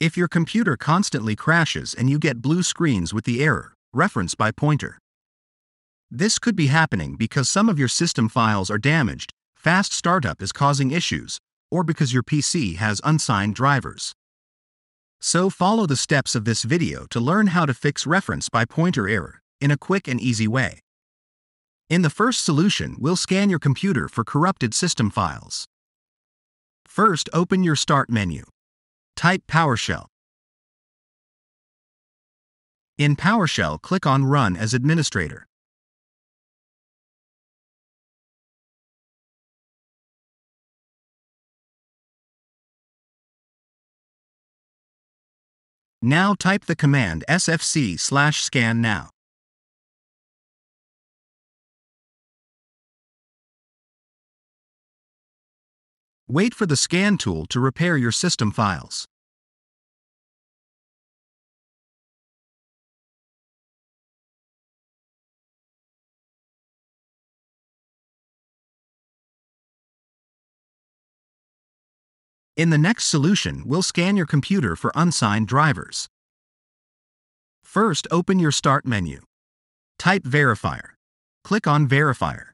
If your computer constantly crashes and you get blue screens with the error, reference by pointer. This could be happening because some of your system files are damaged, fast startup is causing issues, or because your PC has unsigned drivers. So follow the steps of this video to learn how to fix reference by pointer error in a quick and easy way. In the first solution, we'll scan your computer for corrupted system files. First, open your Start menu. Type PowerShell. In PowerShell, click on Run as Administrator. Now type the command sfc/scan now. Wait for the scan tool to repair your system files. In the next solution, we'll scan your computer for unsigned drivers. First, open your Start menu. Type Verifier. Click on Verifier.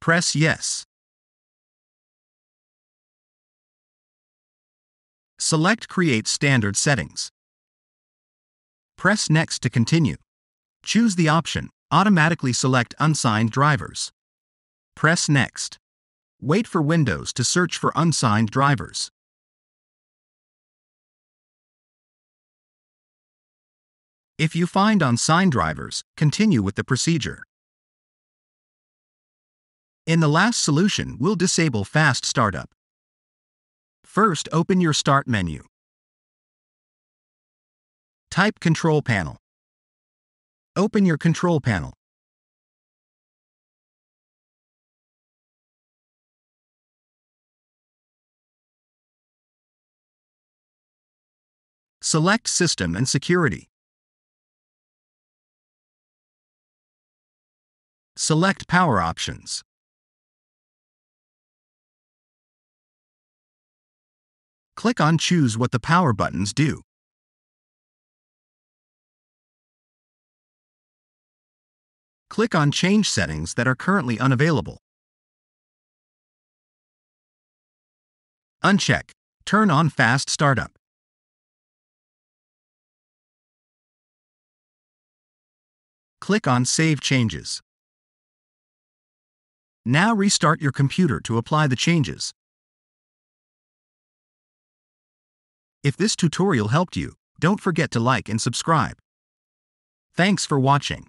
Press Yes. Select Create Standard Settings. Press Next to continue. Choose the option Automatically Select Unsigned Drivers. Press Next. Wait for Windows to search for unsigned drivers. If you find unsigned drivers, continue with the procedure. In the last solution, we'll disable fast startup. First, open your Start menu. Type Control Panel. Open your Control Panel. Select System and Security. Select Power Options. Click on Choose what the power buttons do. Click on Change settings that are currently unavailable. Uncheck Turn on Fast Startup. Click on Save Changes. Now restart your computer to apply the changes. If this tutorial helped you, don't forget to like and subscribe. Thanks for watching.